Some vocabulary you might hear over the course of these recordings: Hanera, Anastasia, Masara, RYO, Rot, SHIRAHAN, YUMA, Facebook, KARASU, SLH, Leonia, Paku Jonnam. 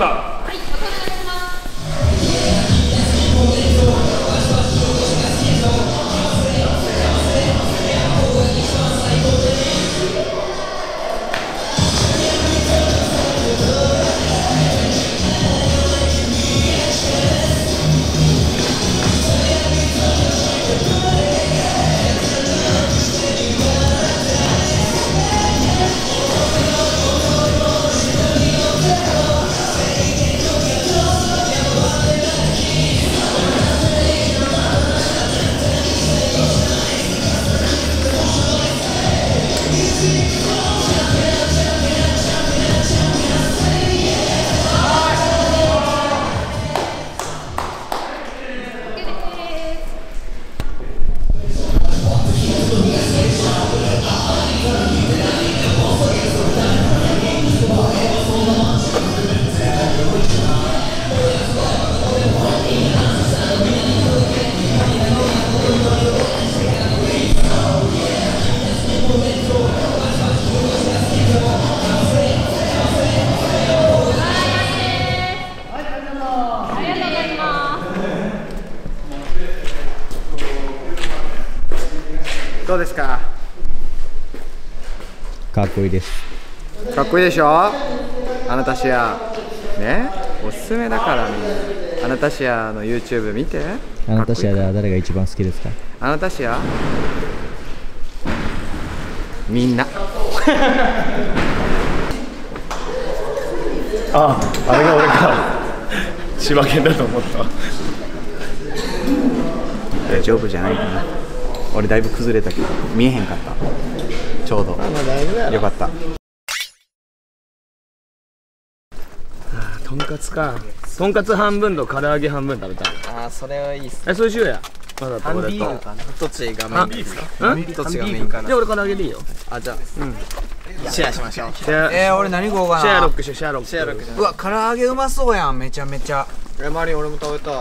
んだ。はい、お願いします。どうですか。かっこいいです。かっこいいでしょ。アナタシアね、おすすめだからね。アナタシアの YouTube 見て。アナタシアでは誰が一番好きですか。アナタシアみんなあ、あれが俺か千葉県だと思った大丈夫じゃないかな。俺だいぶ崩れたけど見えへんかった。ちょうどよかった。ああ、とんかつか。とんかつ半分と唐揚げ半分食べたい。ああ、それはいいっすね。え、そうしようや。まだと俺とどっちがメインですか。どっちがメインかな。じゃあ俺唐揚げでいいよ。あ、じゃあシェアしましょう。俺何食おうかな。シェアロックしよう。シェアロック。シェアロック。うわ、唐揚げうまそうやん。めちゃめちゃ。え、マリン俺も食べたい。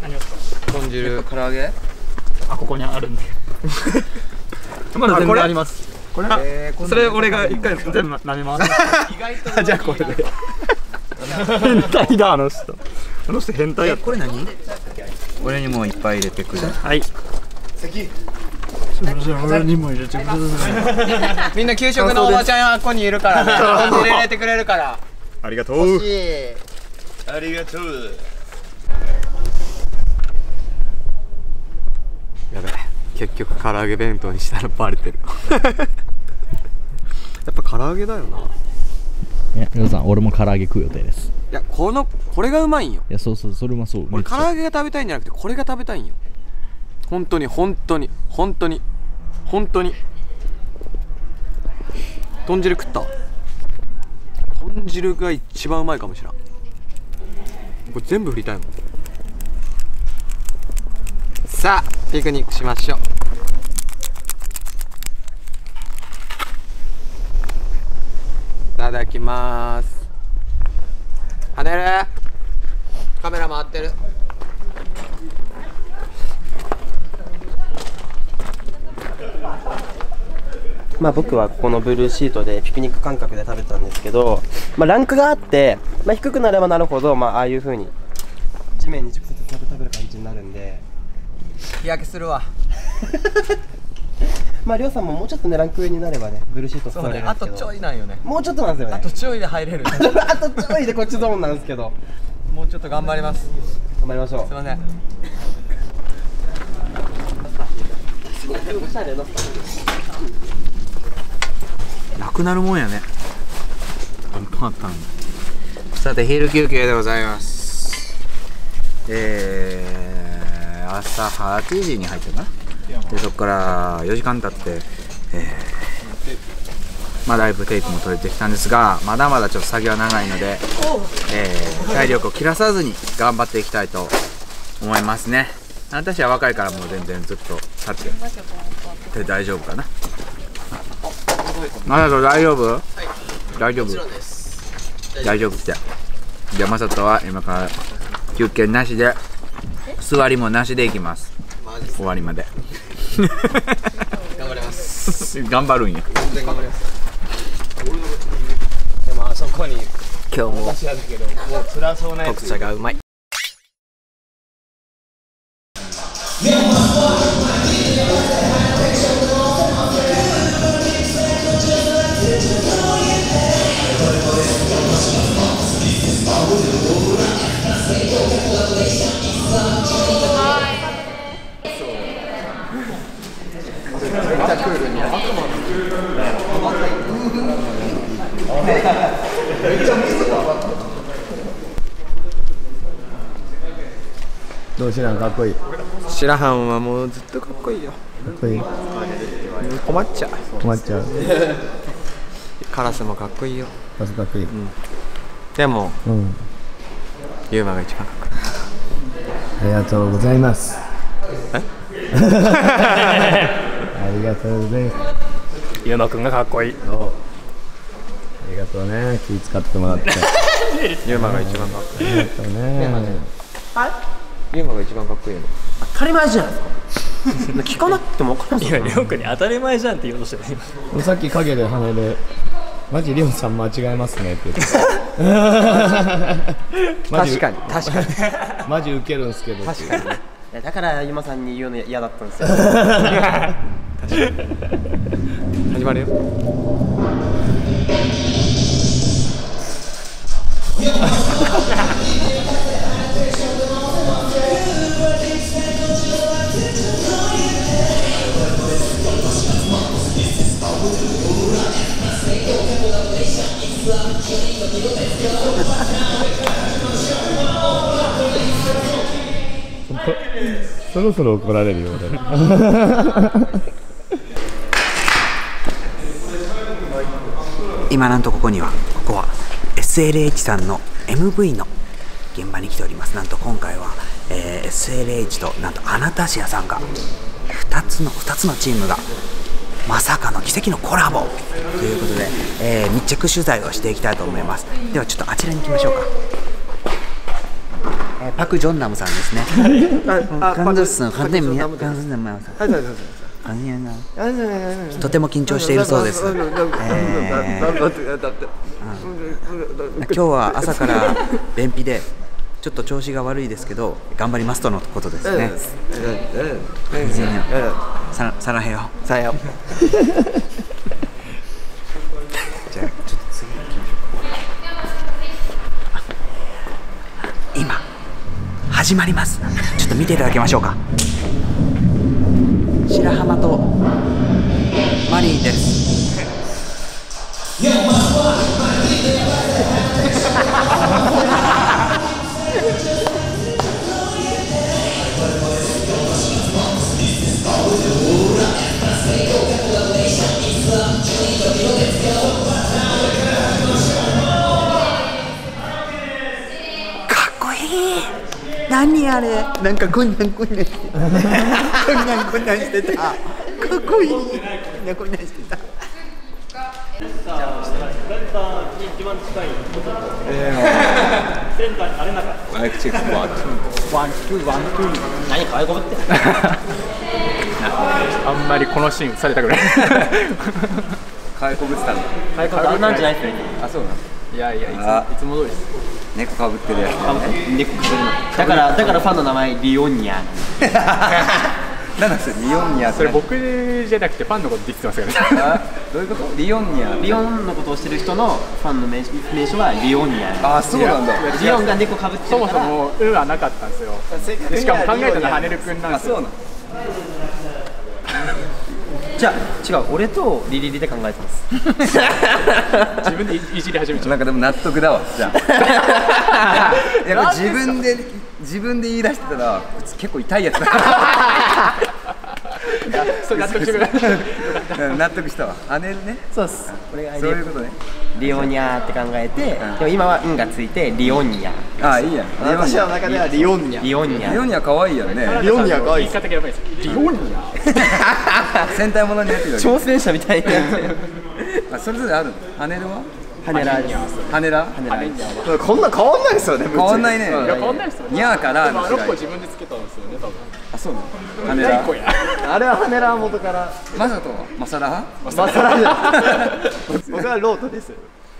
何ですか。豚汁唐揚げ。あ、ここにあるんでまだ全然あります。これそれ俺が一回全部舐めます。じゃあこれで変態だ。あの人変態や。これ何。俺にもいっぱい入れてください。はい、俺にも入れてください。みんな給食のおばちゃんはここにいるからね。入れてくれるから。ありがとう、ありがとう。やべえ、結局唐揚げ弁当にしたらバレてるやっぱ唐揚げだよな。いや、皆さん俺も唐揚げ食う予定です。いや、これがうまいんよ。いや、そうそう、それもそう。俺唐揚げが食べたいんじゃなくてこれが食べたいんよ。本当に本当に本当に本当に。豚汁食った。豚汁が一番うまいかもしれん。これ全部振りたいもん。さあ、ピクニックしましょう。いただきまーす。跳ねる。カメラ回ってる。まあ僕はこのブルーシートでピクニック感覚で食べたんですけど、まあ、ランクがあって、まあ、低くなればなるほど、まあ、ああいう風に地面に直接食べる感じになるんで。日焼けするわまありょうさんももうちょっとね、ランク上になればね、ブルーシートそうね、あとちょいなんよね。もうちょっとなんですよね。あとちょいで入れるあとちょいでこっちゾーンなんですけどもうちょっと頑張ります。頑張りましょう。すいませんなくなるもんやね。さて、昼休憩でございます。朝8時に入ってるな。でそこから4時間経って、まあ、ライブテイクも取れてきたんですが、まだまだちょっと作業は長いので、体力を切らさずに頑張っていきたいと思いますね。私は若いからもう全然ずっと立ってで大丈夫かな。マサト大丈夫、はい、大丈夫大丈夫って。じゃあマサトは今から休憩なしで座りもなしでいきます。終わりまで頑張ります。頑張るんや。でもあそこに今日も特茶がうまい。どうしなんかっこいい。白浜はもうずっとかっこいいよ。かっこいい。困っちゃう。困っちゃう。カラスもかっこいいよ。カラスかっこいい。うん、でも、うん、ユーマが一番かっこいい。ありがとうございます。ありがとうございます。ユーマくんがかっこいい。ありがとうね、気使ってもらって。ユーマが一番かっこいい。ありがとうね。ユーマが一番かっこいいの。当たり前じゃないですか。聞かなくても分かる。いや、りょうくんに当たり前じゃんって言おうとしてる。さっき影で鼻で、マジりょうさん間違えますねって言ってた。確かに、確かに。マジウケるんですけど。確かに。だから今さんに言うの嫌だったんですよ。始まるよ。そろそろ怒られるようだな。今なんとここは SLH さんの MV の現場に来ております。なんと今回は、SLH となんとアナタシアさんが2つのチームがまさかの奇跡のコラボということで、密着取材をしていきたいと思います。ではちょっとあちらに行きましょうか。パクジョンナムさんですね。とても緊張しているそうです。今日は朝から便秘でちょっと調子が悪いですけど頑張りますとのことですね。さらへよ。じゃあちょっと次行きましょうか。今。始まります。ちょっと見ていただきましょうか。白浜とマリーです。かっこいい。何あれ、なんかこんなんしてた。かっこいい。こんなんしてた。あんまりこのシーンされたくない。あんなんじゃないですね。あ、そうなの。いやいや、いつも通りです。猫かぶってるやつだからファンの名前リオニア。何なんですかリオニア。それ僕じゃなくてファンのことできてますよね。どういうことリオニア。リオンのことをしてる人のファンの名称はリオニア。あ、そうなんだ。リオンが猫かぶってるから。そもそも「う」はなかったんですよ。しかも考えたのはねるくんなんですよ。じゃあ違う、俺とリリリで考えてます。自分でいじり始めちゃう。なんかでも納得だわ。じゃあやっぱ自分で言い出してたら結構痛いやつだ。納得してくれ。納得したわ。姉ね。そうっす。そういうことね。リオニアって考えて、でも今は「ん」がついてリオニア。ああ、いいや。私の中ではリオニア。リオニア。リオニア可愛いよね。リオニア可愛い。言い方がやばいです。リオニア。戦隊ものになってるよ。挑戦者みたいな。あ、それぞれあるの。ハネルは？ハネラ。ハネラ。こんな変わんないですよね。変わんないね。ニャーから。6個自分でつけたんですよね。多分。あ、そうなの。ハネラ。あれはハネラ元から。マサとマサラ。マサラじゃない。僕はロートです。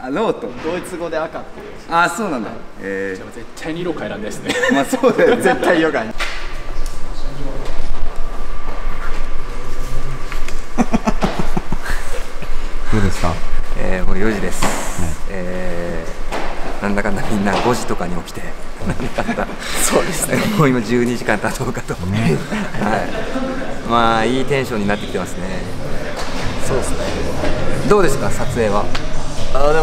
あ、ロート。ドイツ語で赤っていう。あ、そうなんだ。じゃあ絶対に色変えらんないですね。まあそうだよ、絶対色変え。どうですか？もう4時です。なんだかんだみんな5時とかに起きて、そうですね。もう今12時間経とうかと。はい。まあいいテンションになってきてますね。そうですね。どうですか撮影は？でもやっ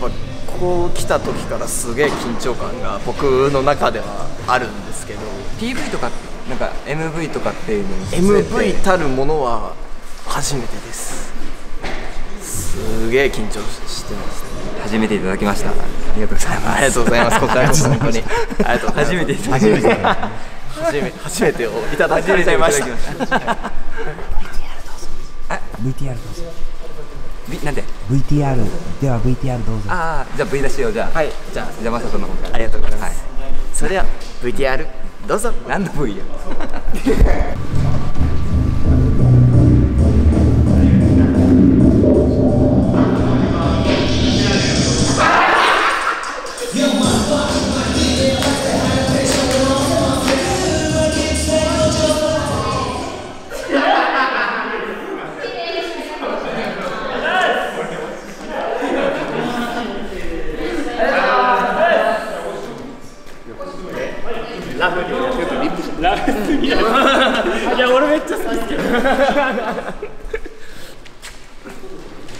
ぱここ来た時からすげえ緊張感が僕の中ではあるんですけど、 PV とかなんか MV とかっていうのに MV たるものは初めてです。すげえ緊張してますね。初めていただきました。ありがとうございます。ありがとうございます。こちらこそ本当にありがとうございます。初めてをいただきました。 VTR どうぞ。なんで VTR では VTR どうぞ。ああ、じゃあ V 出しよう。じゃあ、はい、じゃあまさとの方から。ありがとうございます。それでは VTR どうぞ。何の V よ。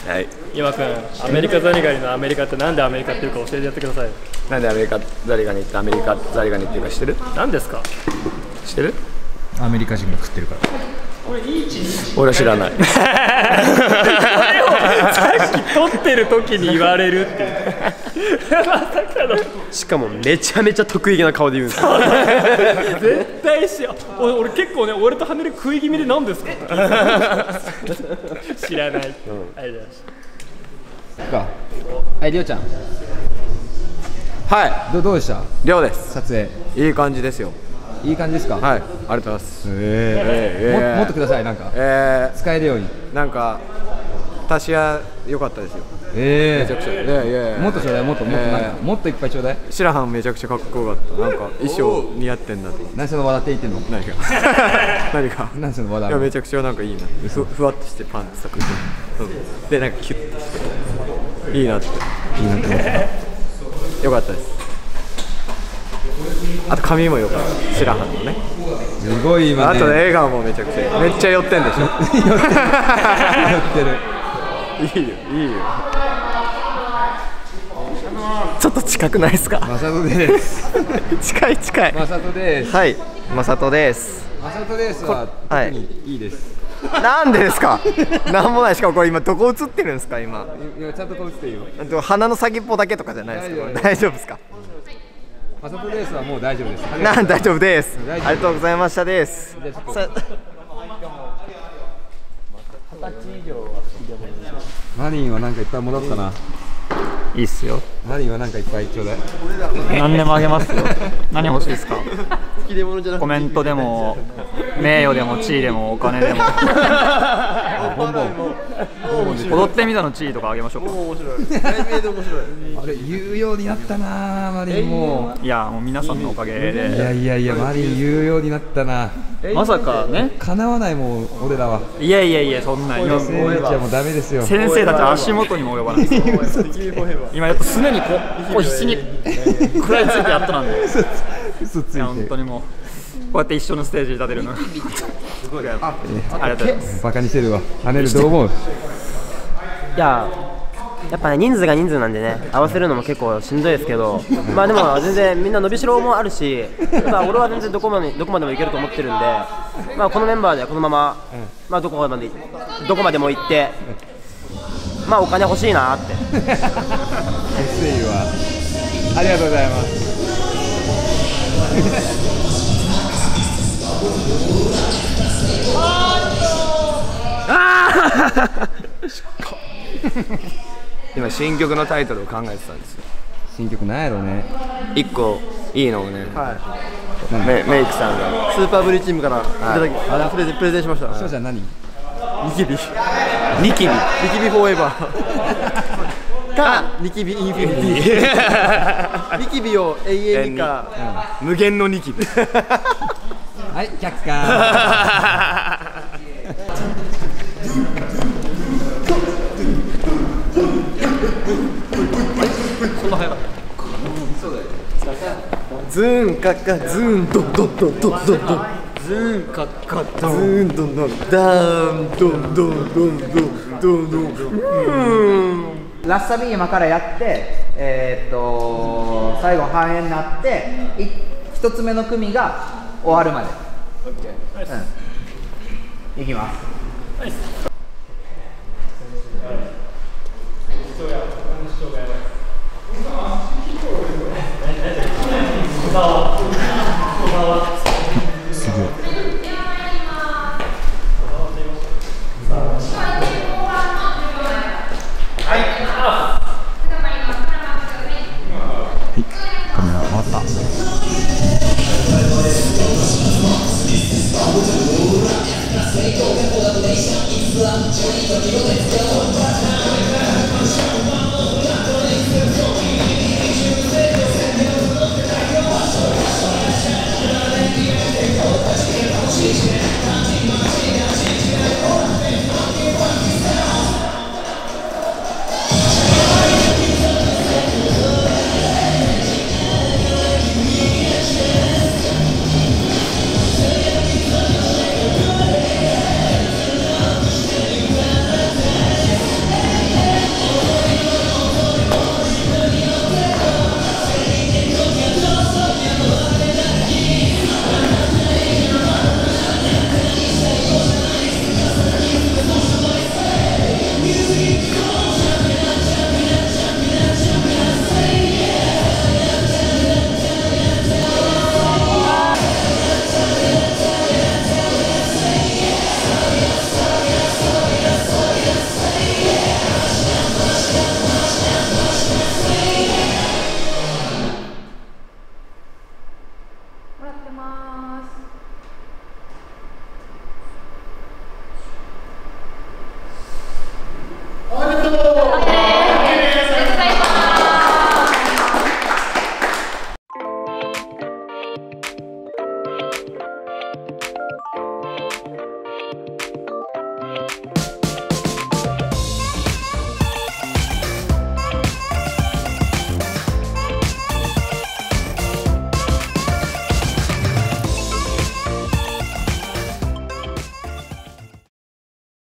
はい、今君、アメリカザリガニのアメリカってなんでアメリカっていうか教えてやってください。なんでアメリカザリガニってアメリカザリガニっていうか知ってる？なんですか？知ってる？アメリカ人が食ってるから。俺は知らない。さっき取ってる時に言われるってしかもめちゃめちゃ得意げな顔で言うんですよ。絶対しよう。俺結構ね、俺とはめる食い気味で何ですか知らない。ありがとうございます。はい、りょうちゃん。はい、どうでした？りょうです。撮影いい感じですよ。いい感じですか？はい、ありがとうございます。もっとください。なんか使えるようになんか足し屋良かったですよ。めちゃくちゃ。もっとちょうだい。もっといっぱいちょうだい。シラハンめちゃくちゃかっこよかった。なんか衣装似合ってんだと。何その笑って言ってんの？何か何その笑う。いやめちゃくちゃなんかいいな。ふわっとしてパンツ作ってでなんかキュッとしていいなってよかったです。あと髪もよかった。白羽のねすごい今ね。あと笑顔もめちゃくちゃめっちゃ寄ってんでしょ。寄ってる。いいよ。ちょっと近くないですか？まさとです。近い。まさとです。はい、まさとです。まさとですは特にいいです。なんでですか？なんもない。しかもこれ今どこ映ってるんですか？今ちゃんとこう映ってるよ。鼻の先っぽだけとかじゃないですか？大丈夫ですか？マサトレースはもう大丈夫です。大丈夫です。ありがとうございましたです。20歳以上は好きでもいいですよ。マリンはなんかいっぱいもらったな。いいっすよ。マリンはなんかいっぱいちょうだい。何でもあげますよ。何欲しいですか？コメントでも名誉でも地位でもお金でも。ボンボン。踊ってみたの地位とかあげましょうか。面白い。題名で面白い。あれ言うようになったな、マリンも。いやもう皆さんのおかげで。いやマリン言うようになったな。まさかね。叶わないもん俺らは。いやそんな。今もうダメですよ。先生たち足元にも及ばない。今やっとすねにこう必死に食らいついてやったなんで。いや本当にもうこうやって一緒のステージに立てるのがすごい。ありがとうございます。バカにしてるわ。跳ねるどう思う？いややっぱね、人数が人数なんでね、合わせるのも結構しんどいですけど、まあでも全然みんな伸びしろもあるし、まあ俺は全然どこまでもいけると思ってるんで、まあこのメンバーでこのまま、まあどこまでも行って、まあお金欲しいなって。ありがとうございます。今新曲のタイトルを考えてたんですよ。新曲なんやろうね。一個いいのをね、メイクさんがスーパーブリーチームからプレゼンしました。翔ちゃん何？ニキビフォーエバー。かニキビインフィニティ、ニキビを永遠にか、無限のニキビ。はい、逆か。ズーンカッカズーンドンドンドンドンドンドン、ズーンカッカズーンドンドンダーンドンドンドンドンドンドン。ラッサビー今からやって最後半円になって一つ目の組が終わるまでいきます。はい。